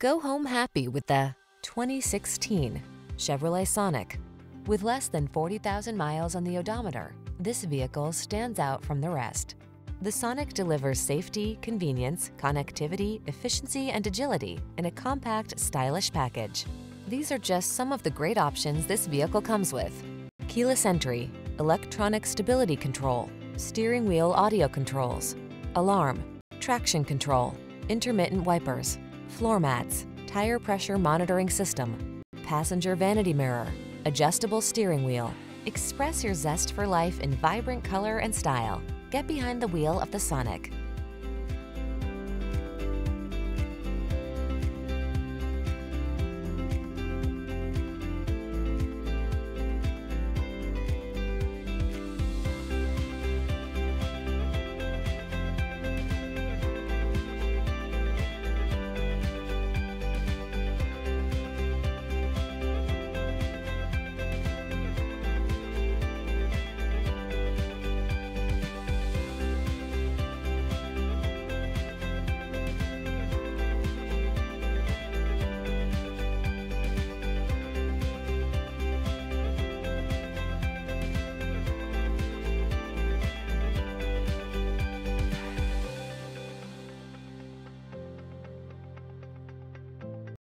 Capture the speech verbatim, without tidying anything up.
Go home happy with the twenty sixteen Chevrolet Sonic. With less than forty thousand miles on the odometer, this vehicle stands out from the rest. The Sonic delivers safety, convenience, connectivity, efficiency, and agility in a compact, stylish package. These are just some of the great options this vehicle comes with: keyless entry, electronic stability control, steering wheel audio controls, alarm, traction control, intermittent wipers, floor mats, tire pressure monitoring system, passenger vanity mirror, adjustable steering wheel. Express your zest for life in vibrant color and style. Get behind the wheel of the Sonic.